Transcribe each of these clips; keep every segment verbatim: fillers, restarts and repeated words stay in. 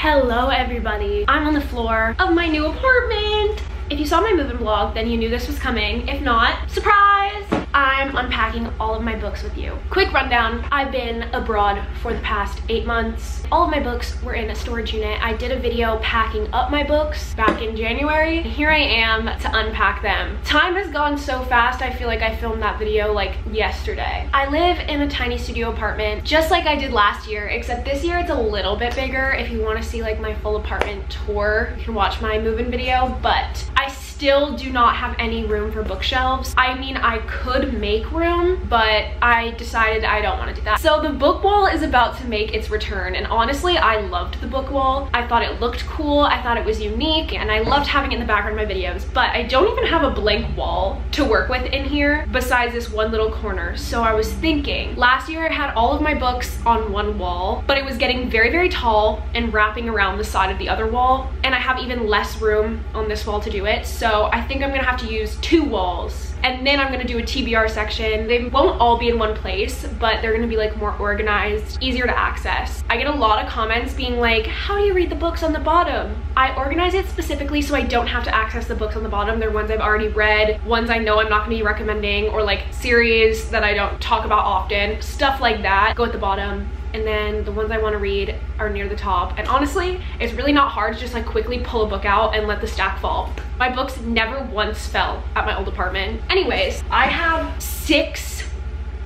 Hello everybody, I'm on the floor of my new apartment. If you saw my move-in vlog, then you knew this was coming. If not, surprise! I'm unpacking all of my books with you. Quick rundown, I've been abroad for the past eight months. All of my books were in a storage unit. I did a video packing up my books back in January. Here I am to unpack them. Time has gone so fast, I feel like I filmed that video like yesterday. I live in a tiny studio apartment, just like I did last year, except this year it's a little bit bigger. If you wanna see like my full apartment tour, you can watch my move-in video, but I still do not have any room for bookshelves. I mean, I could make room, but I decided I don't want to do that. So the book wall is about to make its return, and honestly, I loved the book wall. I thought it looked cool, I thought it was unique, and I loved having it in the background of my videos, but I don't even have a blank wall to work with in here besides this one little corner. So I was thinking, last year I had all of my books on one wall, but it was getting very, very tall and wrapping around the side of the other wall, and I have even less room on this wall to do it. So So I think I'm gonna have to use two walls, and then I'm gonna do a T B R section. They won't all be in one place, but they're gonna be like more organized, easier to access. I get a lot of comments being like, how do you read the books on the bottom? I organize it specifically so I don't have to access the books on the bottom. They're ones I've already read, ones I know I'm not gonna be recommending, or like series that I don't talk about often. Stuff like that go at the bottom. And then the ones I want to read are near the top. And honestly, it's really not hard to just like quickly pull a book out and let the stack fall. My books never once fell at my old apartment. Anyways, I have six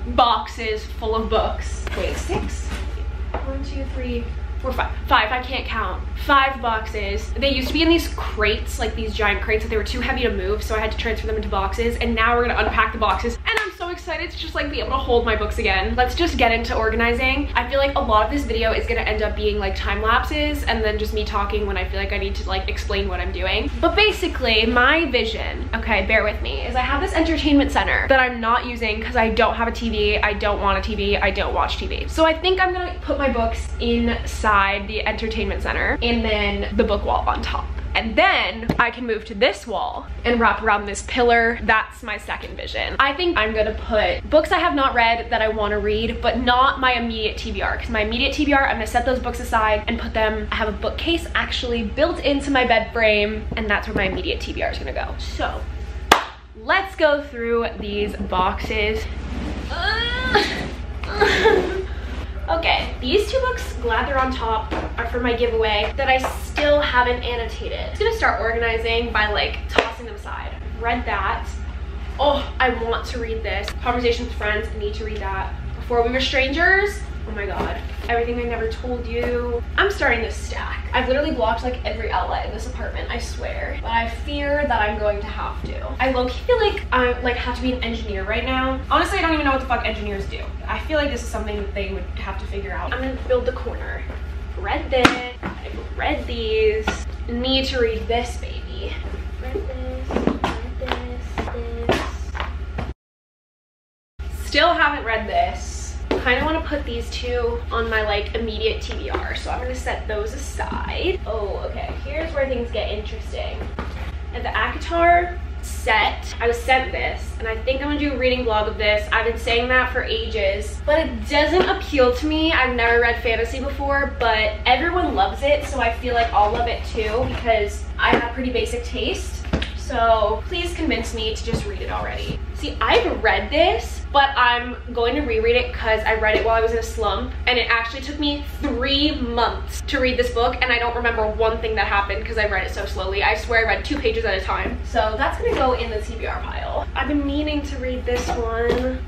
boxes full of books. Wait, six? One, two, three. Or five, five, I can't count. Five boxes. They used to be in these crates, like these giant crates, but they were too heavy to move, so I had to transfer them into boxes, and now we're gonna unpack the boxes. And I'm so excited to just like be able to hold my books again. Let's just get into organizing. I feel like a lot of this video is gonna end up being like time lapses, and then just me talking when I feel like I need to like explain what I'm doing. But basically, my vision, okay, bear with me, is I have this entertainment center that I'm not using because I don't have a T V, I don't want a T V, I don't watch T V. So I think I'm gonna put my books inside the entertainment center and then the book wall on top. And then I can move to this wall and wrap around this pillar. That's my second vision. I think I'm gonna put books I have not read that I wanna read, but not my immediate T B R, because my immediate T B R, I'm gonna set those books aside and put them, I have a bookcase actually built into my bed frame, and that's where my immediate T B R is gonna go. So let's go through these boxes. Okay, these two books, glad they're on top, are for my giveaway that I still haven't annotated. I'm just gonna start organizing by like tossing them aside. Read that. Oh, I want to read this. Conversations with Friends, I need to read that. Before We Were Strangers, oh my god. Everything I Never Told You. I'm starting this stack. I've literally blocked like every outlet in this apartment, I swear. But I fear that I'm going to have to. I low-key feel like I like have to be an engineer right now. Honestly, I don't even know what the fuck engineers do. I feel like this is something that they would have to figure out. I'm gonna build the corner. Read this. I've read these. Need to read this, baby. Read this. Read this. This. Still haven't read this. I kind of want to put these two on my like immediate T B R, so I'm going to set those aside. Oh, okay, here's where things get interesting. At the ACOTAR set, I was sent this, and I think I'm going to do a reading vlog of this. I've been saying that for ages, but it doesn't appeal to me. I've never read fantasy before, but everyone loves it, so I feel like I'll love it too, because I have pretty basic taste, so please convince me to just read it already. See, I've read this, but I'm going to reread it because I read it while I was in a slump, and it actually took me three months to read this book, and I don't remember one thing that happened because I read it so slowly. I swear I read two pages at a time. So that's gonna go in the T B R pile. I've been meaning to read this one.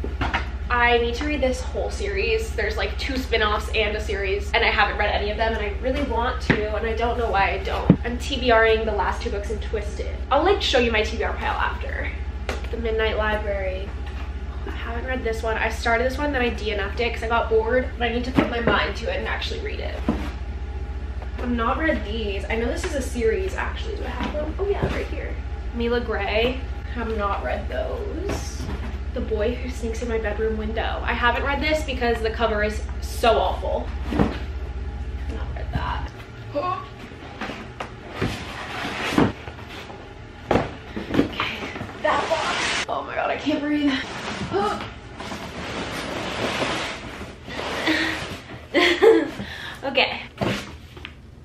I need to read this whole series. There's like two spin-offs and a series, and I haven't read any of them, and I really want to, and I don't know why I don't. I'm T B R-ing the last two books in Twisted. I'll like show you my T B R pile after. The Midnight Library. I haven't read this one. I started this one, then I D N F'd it because I got bored, but I need to put my mind to it and actually read it. I've not read these. I know this is a series, actually. Do I have them? Oh yeah, right here. Mila Gray. I have not read those. The Boy Who Sneaks in My Bedroom Window. I haven't read this because the cover is so awful. I've not read that. Oh. Okay, that box. Oh my god, I can't breathe. Okay,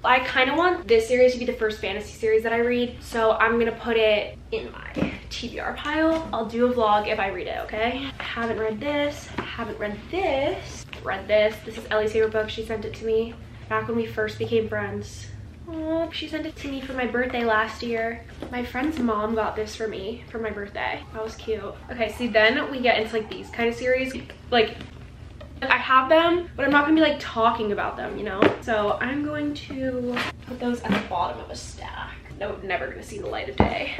I I kind of want this series to be the first fantasy series that I read, so I'm gonna put it in my T B R pile. I'll do a vlog if I read it, okay? I haven't read this, I haven't read this, read this. This is Ellie's favorite book. She sent it to me back when we first became friends. Aww, she sent it to me for my birthday last year. My friend's mom got this for me for my birthday. That was cute. Okay, see, then we get into like these kind of series. Like, I have them, but I'm not gonna be like talking about them, you know? So I'm going to put those at the bottom of a stack. No, never gonna see the light of day.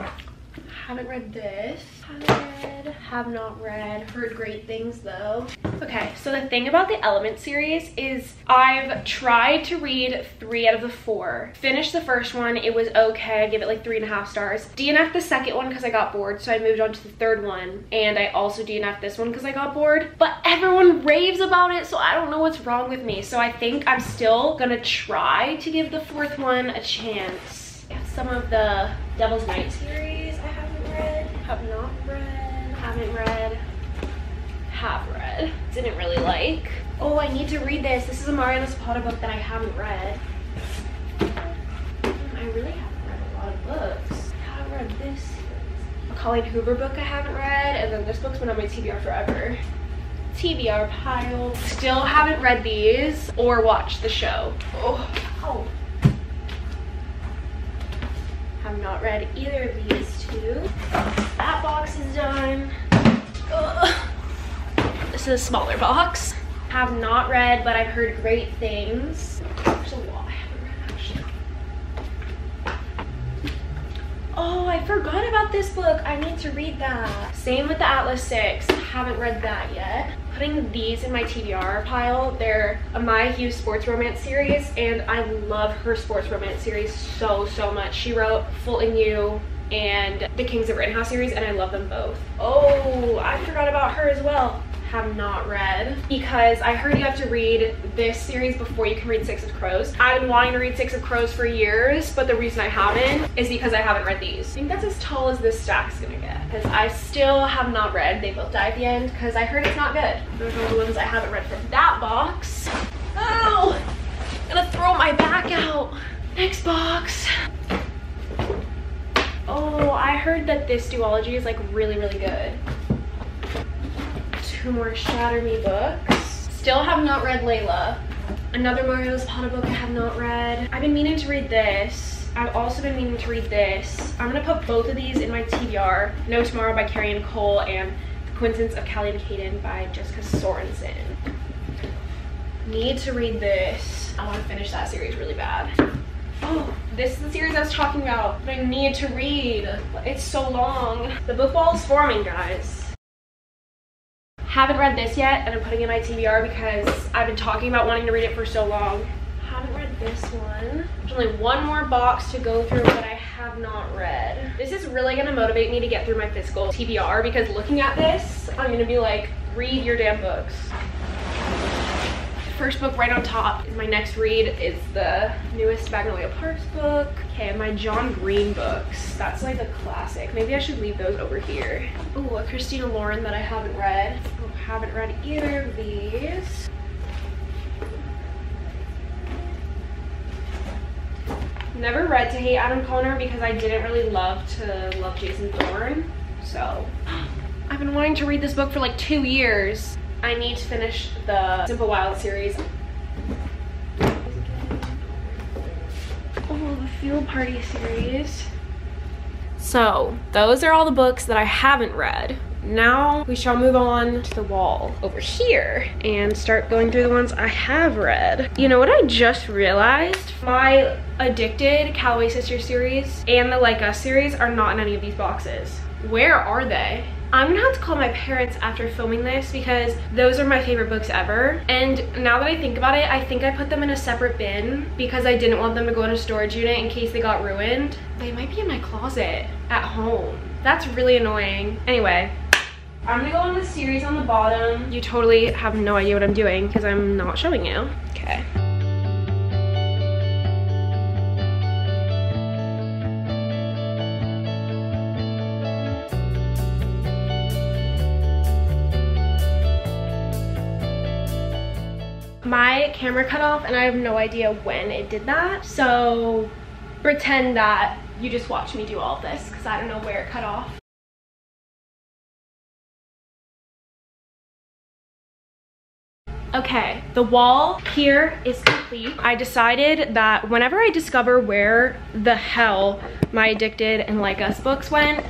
Haven't read this. Haven't read, have not read. Heard great things though. Okay, so the thing about the Element series is I've tried to read three out of the four. Finished the first one, it was okay. I gave it like three and a half stars. D N F'd the second one because I got bored, so I moved on to the third one. And I also D N F'd this one because I got bored. But everyone raves about it, so I don't know what's wrong with me. So I think I'm still gonna try to give the fourth one a chance. I have some of the Devil's Night series. Have not read, haven't read, have read, didn't really like. Oh, I need to read this. This is a Mariana Potter book that I haven't read. I really haven't read a lot of books. I haven't read this series. A Colleen Hoover book I haven't read, and then this book's been on my T B R forever. T B R pile. Still haven't read these or watched the show. Oh, oh. Have not read either of these two. That box is done. Ugh. This is a smaller box. Have not read, but I've heard great things. There's a lot I haven't read actually. Oh, I forgot about this book. I need to read that. Same with the Atlas Six. Haven't read that yet. Putting these in my T B R pile. They're a Maya Hughes sports romance series, and I love her sports romance series so, so much. She wrote Full in You and the Kings of Rittenhouse series, and I love them both. Oh, I forgot about her as well. Have not read, because I heard you have to read this series before you can read Six of Crows. I've been wanting to read Six of Crows for years, but the reason I haven't is because I haven't read these. I think that's as tall as this stack's gonna get, because I still have not read They Both Die at the End, because I heard it's not good. Those are the ones I haven't read from that box. Ow! I'm gonna throw my back out. Next box. Oh, I heard that this duology is like really, really good. Two more Shatter Me books. Still have not read Layla. Another Mariana Potter book I have not read. I've been meaning to read this. I've also been meaning to read this. I'm gonna put both of these in my T B R. No Tomorrow by Carrie Ann Cole and The Coincidence of Callie and Kayden by Jessica Sorensen. Need to read this. I wanna finish that series really bad. Oh, this is the series I was talking about, but I need to read. It's so long. The book wall is forming, guys. Haven't read this yet, and I'm putting it in my T B R because I've been talking about wanting to read it for so long. Haven't read this one. There's only one more box to go through that I have not read. This is really gonna motivate me to get through my physical T B R, because looking at this, I'm gonna be like, read your damn books. First book right on top is my next read. Is the newest Magnolia Parks book. Okay, my John Green books. That's like a classic. Maybe I should leave those over here. Ooh, a Christina Lauren that I haven't read. Oh, haven't read either of these. Never read To Hate Adam Connor because I didn't really love To Love Jason Thorne. So, I've been wanting to read this book for like two years. I need to finish the Simple Wild series. Oh, the Field Party series. So, those are all the books that I haven't read. Now we shall move on to the wall over here and start going through the ones I have read. You know what I just realized? My Addicted Callaway Sister series and the Like Us series are not in any of these boxes. Where are they? I'm gonna have to call my parents after filming this because those are my favorite books ever. And now that I think about it, I think I put them in a separate bin because I didn't want them to go in a storage unit in case they got ruined. They might be in my closet at home. That's really annoying. Anyway, I'm gonna go on the series on the bottom. You totally have no idea what I'm doing because I'm not showing you. Okay. My my camera cut off and I have no idea when it did that. So pretend that you just watched me do all of this because I don't know where it cut off. Okay, the wall here is complete. I decided that whenever I discover where the hell my Addicted and Like Us books went,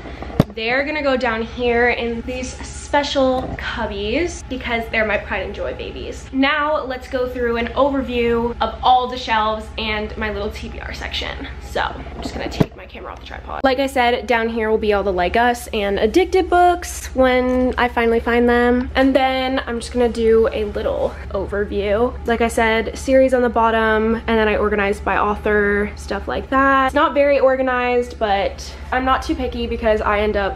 they're gonna go down here in these special cubbies because they're my pride and joy babies. Now let's go through an overview of all the shelves and my little T B R section. So I'm just gonna take my camera off the tripod. Like I said, down here will be all the Like Us and Addicted books when I finally find them. And then I'm just gonna do a little overview. Like I said, series on the bottom, and then I organized by author, stuff like that. It's not very organized, but I'm not too picky because I end up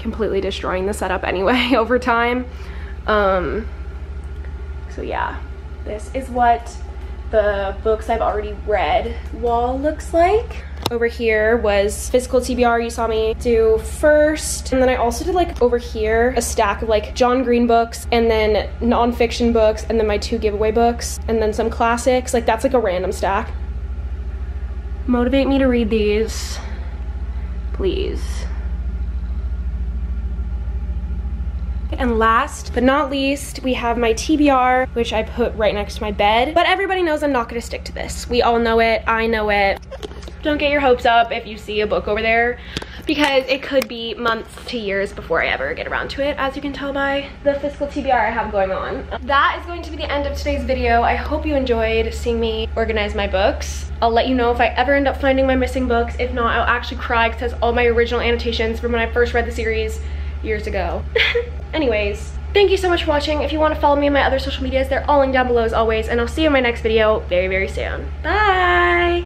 completely destroying the setup anyway over time. Um, so yeah, this is what the books I've already read wall looks like. Over here was physical T B R you saw me do first, and then I also did like over here a stack of like John Green books and then nonfiction books and then my two giveaway books and then some classics. Like that's like a random stack. Motivate me to read these, please. And last but not least, we have my T B R, which I put right next to my bed. But everybody knows I'm not gonna stick to this. We all know it, I know it. Don't get your hopes up if you see a book over there, because it could be months to years before I ever get around to it, as you can tell by the physical T B R I have going on. That is going to be the end of today's video. I hope you enjoyed seeing me organize my books. I'll let you know if I ever end up finding my missing books. If not, I'll actually cry because it has all my original annotations from when I first read the series years ago. Anyways, thank you so much for watching. If you want to follow me on my other social medias, they're all linked down below as always, and I'll see you in my next video very, very soon. Bye!